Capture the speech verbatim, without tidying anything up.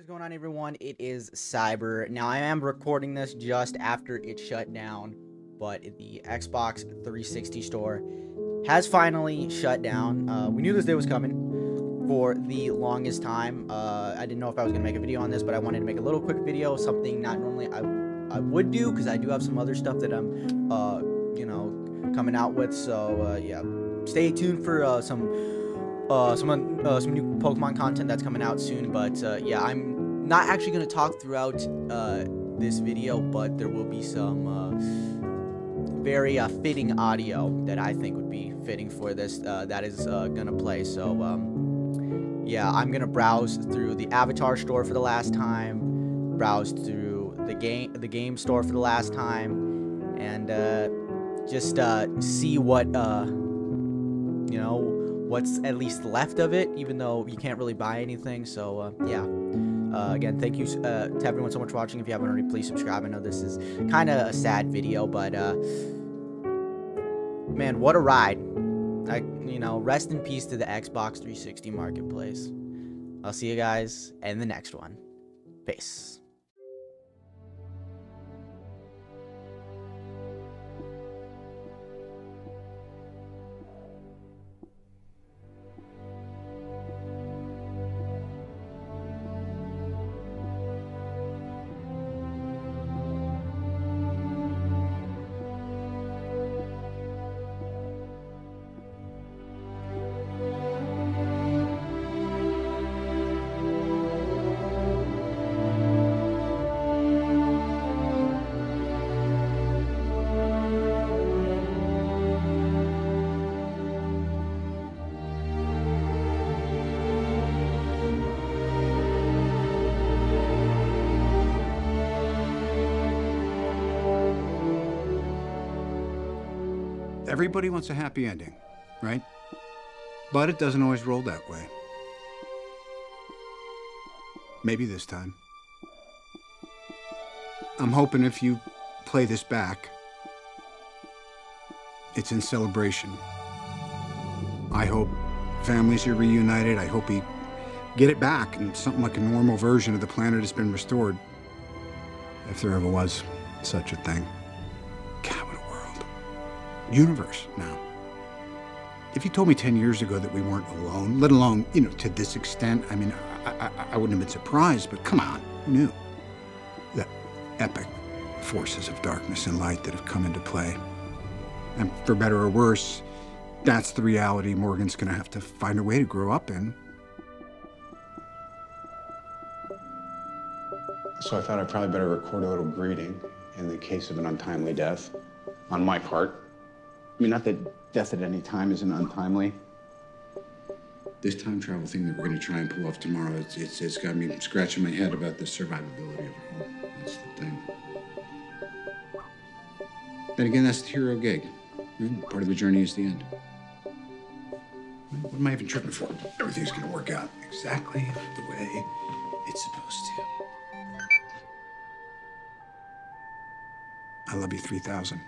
What is going on, everyone? It is Cyber. Now, I am recording this just after it shut down, but the Xbox three sixty store has finally shut down. Uh, we knew this day was coming for the longest time. Uh, I didn't know if I was going to make a video on this, but I wanted to make a little quick video, something not normally I, I would do, because I do have some other stuff that I'm, uh, you know, coming out with. So, uh, yeah, stay tuned for uh, some... Uh, some, uh, some new Pokemon content that's coming out soon, but, uh, yeah, I'm not actually going to talk throughout, uh, this video, but there will be some, uh, very, uh, fitting audio that I think would be fitting for this, uh, that is, uh, going to play, so, um, yeah, I'm going to browse through the Avatar store for the last time, browse through the game, the game store for the last time, and, uh, just, uh, see what, uh, you know, what's at least left of it, even though you can't really buy anything. So uh, yeah, uh, again, thank you uh, to everyone so much for watching. If you haven't already, please subscribe. I know this is kind of a sad video, but uh, man, what a ride. I, you know, rest in peace to the Xbox three sixty marketplace. I'll see you guys in the next one. Peace. Everybody wants a happy ending, right? But it doesn't always roll that way. Maybe this time. I'm hoping if you play this back, it's in celebration. I hope families are reunited. I hope we get it back and something like a normal version of the planet has been restored. If there ever was such a thing. Universe now. If you told me ten years ago that we weren't alone, let alone, you know, to this extent, I mean, I, I, I wouldn't have been surprised, but come on, who knew? The epic forces of darkness and light that have come into play. And for better or worse, that's the reality Morgan's gonna have to find a way to grow up in. So I thought I'd probably better record a little greeting in the case of an untimely death on my part. I mean, not that death at any time isn't untimely. This time travel thing that we're going to try and pull off tomorrow, it's, it's, it's got me scratching my head about the survivability of it all. That's the thing. Then again, that's the hero gig. Part of the journey is the end. What am I even tripping for? Everything's going to work out exactly the way it's supposed to. I love you three thousand.